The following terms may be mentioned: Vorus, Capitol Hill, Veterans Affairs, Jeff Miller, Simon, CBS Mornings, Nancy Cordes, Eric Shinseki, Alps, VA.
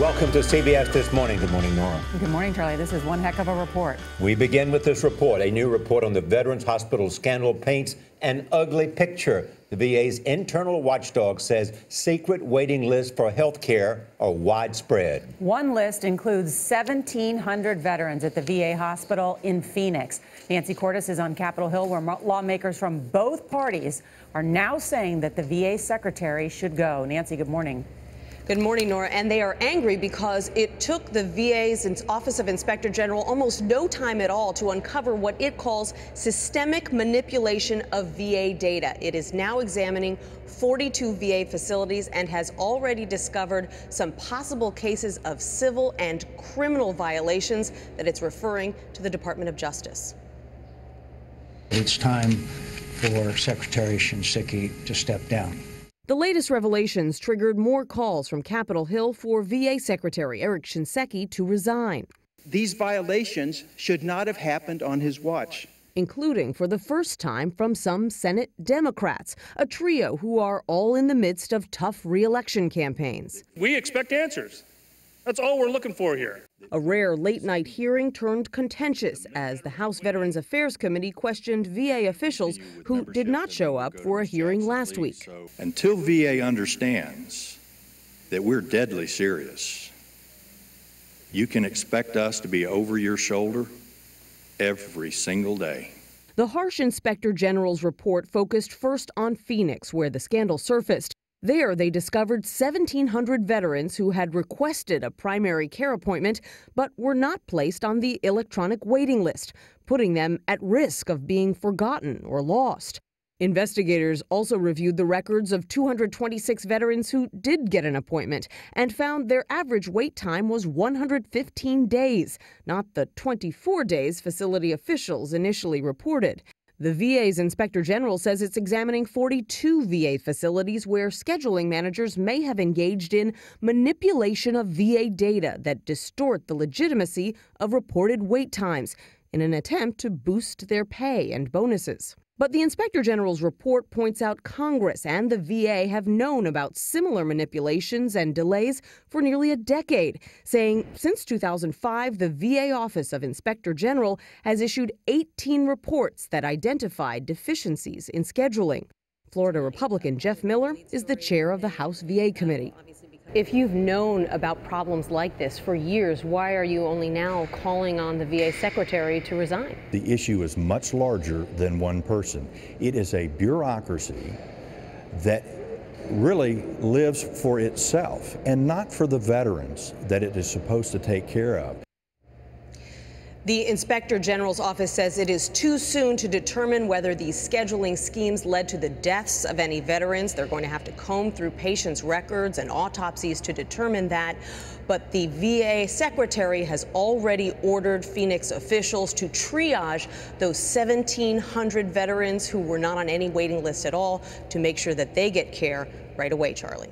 Welcome to CBS This Morning. Good morning, Nora. Good morning, Charlie. This is one heck of a report. We begin with this report. A new report on the Veterans Hospital scandal paints an ugly picture. The VA's internal watchdog says secret waiting lists for health care are widespread. One list includes 1,700 veterans at the VA hospital in Phoenix. Nancy Cordes is on Capitol Hill, where lawmakers from both parties are now saying that the VA secretary should go. Nancy, good morning. Good morning, Nora. And they are angry because it took the VA's Office of Inspector General almost no time at all to uncover what it calls systemic manipulation of VA data. It is now examining 42 VA facilities and has already discovered some possible cases of civil and criminal violations that it's referring to the Department of Justice. It's time for Secretary Shinseki to step down. The latest revelations triggered more calls from Capitol Hill for VA Secretary Eric Shinseki to resign. These violations should not have happened on his watch. Including, for the first time, from some Senate Democrats, a trio who are all in the midst of tough re-election campaigns. We expect answers. That's all we're looking for here. A rare late-night hearing turned contentious as the House Veterans Affairs Committee questioned VA officials who did not show up for a hearing last week. Until VA understands that we're deadly serious, you can expect us to be over your shoulder every single day. The harsh Inspector General's report focused first on Phoenix, where the scandal surfaced. There, they discovered 1,700 veterans who had requested a primary care appointment but were not placed on the electronic waiting list, putting them at risk of being forgotten or lost. Investigators also reviewed the records of 226 veterans who did get an appointment and found their average wait time was 115 days, not the 24 days facility officials initially reported. The VA's Inspector General says it's examining 42 VA facilities where scheduling managers may have engaged in manipulation of VA data that distort the legitimacy of reported wait times in an attempt to boost their pay and bonuses. But the Inspector General's report points out Congress and the VA have known about similar manipulations and delays for nearly a decade, saying since 2005, the VA Office of Inspector General has issued 18 reports that identified deficiencies in scheduling. Florida Republican Jeff Miller is the chair of the House VA Committee. If you've known about problems like this for years, why are you only now calling on the VA secretary to resign? The issue is much larger than one person. It is a bureaucracy that really lives for itself and not for the veterans that it is supposed to take care of. The Inspector General's office says it is too soon to determine whether these scheduling schemes led to the deaths of any veterans. They're going to have to comb through patients' records and autopsies to determine that. But the VA secretary has already ordered Phoenix officials to triage those 1,700 veterans who were not on any waiting list at all to make sure that they get care right away, Charlie.